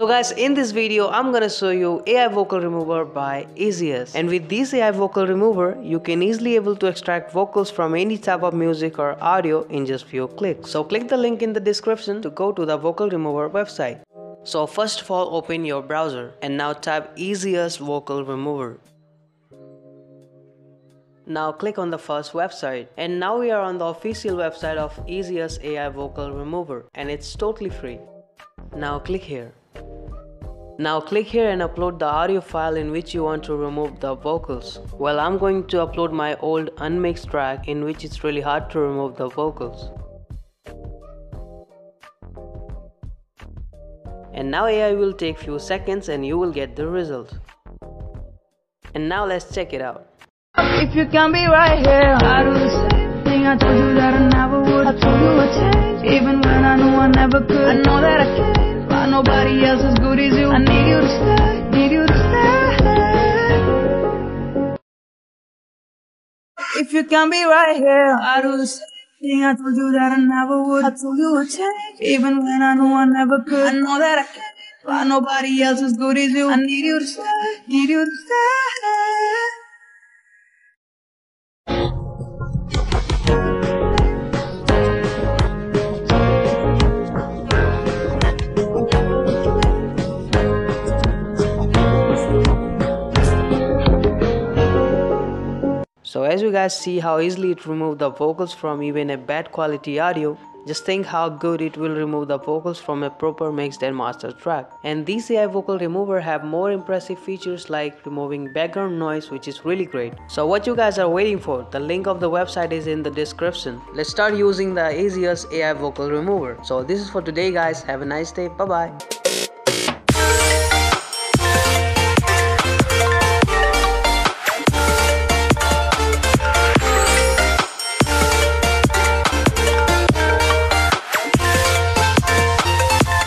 So guys, in this video, I'm gonna show you AI Vocal Remover by EaseUS. And with this AI Vocal Remover, you can easily able to extract vocals from any type of music or audio in just few clicks. So click the link in the description to go to the Vocal Remover website. So first of all, open your browser and now type EaseUS Vocal Remover. Now click on the first website, and now we are on the official website of EaseUS AI Vocal Remover, and it's totally free. Now click here. Now click here and upload the audio file in which you want to remove the vocals. Well, I'm going to upload my old unmixed track in which it's really hard to remove the vocals. And now AI will take few seconds and you will get the result. And now let's check it out. If you can be right here, I do the same thing. I told you that I never would. I told you I'd change, even when I knew I never could. I know that I can't find nobody else as good as you. I need you to stay, need you to stay. If you can be right here, I do the same thing. I told you that I never would. I told you I'd change, even when I knew I never could. I know that I can't find nobody else as good as you. I need you to stay, need you to stay. So as you guys see how easily it removed the vocals from even a bad quality audio, just think how good it will remove the vocals from a proper mixed and mastered track. And these AI Vocal Remover have more impressive features like removing background noise, which is really great. So what you guys are waiting for, the link of the website is in the description. Let's start using the EaseUS AI Vocal Remover. So this is for today guys, have a nice day, bye bye.